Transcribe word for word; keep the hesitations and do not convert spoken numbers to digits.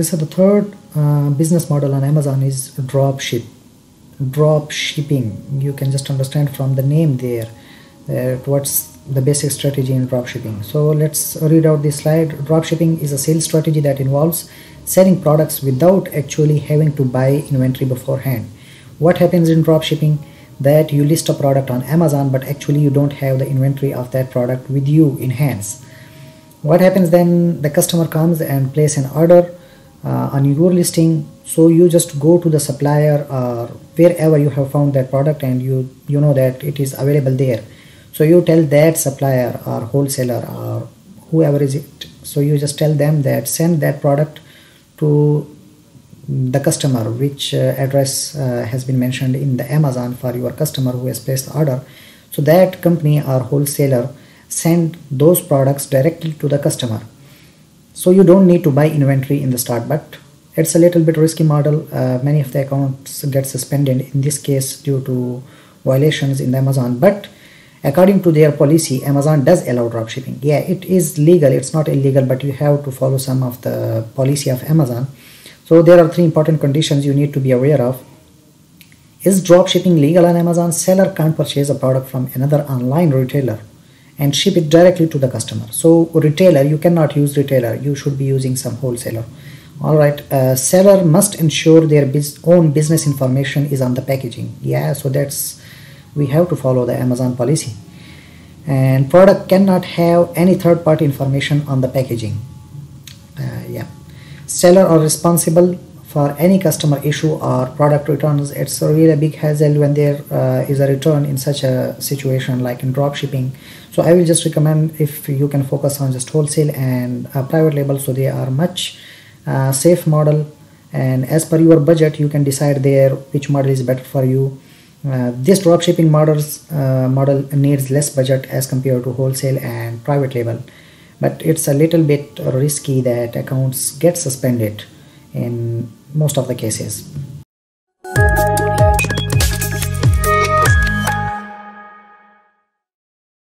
This is the third uh, business model on Amazon is drop ship, drop shipping. You can just understand from the name there uh, what's the basic strategy in drop shipping. So let's read out this slide. Drop shipping is a sales strategy that involves selling products without actually having to buy inventory beforehand. What happens in drop shipping? That you list a product on Amazon, but actually you don't have the inventory of that product with you in hands. What happens then? The customer comes and places an order uh, on your listing. So you just go to the supplier or wherever you have found that product and you you know that it is available there. So you tell that supplier or wholesaler or whoever is it. So you just tell them that send that product to the customer, which uh, address uh, has been mentioned in the Amazon for your customer who has placed the order. So that company or wholesaler send those products directly to the customer. So you don't need to buy inventory in the start, but it's a little bit risky model. Uh, many of the accounts get suspended in this case due to violations in the Amazon, but according to their policy, Amazon does allow drop shipping. Yeah, it is legal, it's not illegal, but you have to follow some of the policy of Amazon. So there are three important conditions you need to be aware of. Is drop shipping legal on Amazon? Seller can't purchase a product from another online retailer and ship it directly to the customer. So retailer, you cannot use retailer, you should be using some wholesaler. Alright, uh, seller must ensure their biz own business information is on the packaging. Yeah, so that's, we have to follow the Amazon policy. And product cannot have any third party information on the packaging. Uh, yeah. Seller are responsible for any customer issue or product returns. It's a really big hassle when there uh, is a return in such a situation like in drop shipping. So I will just recommend if you can focus on just wholesale and uh, private label. So they are much uh, safe model, and as per your budget you can decide there which model is better for you. Uh, this drop shipping models uh, model needs less budget as compared to wholesale and private label. But it's a little bit risky that accounts get suspended in most of the cases.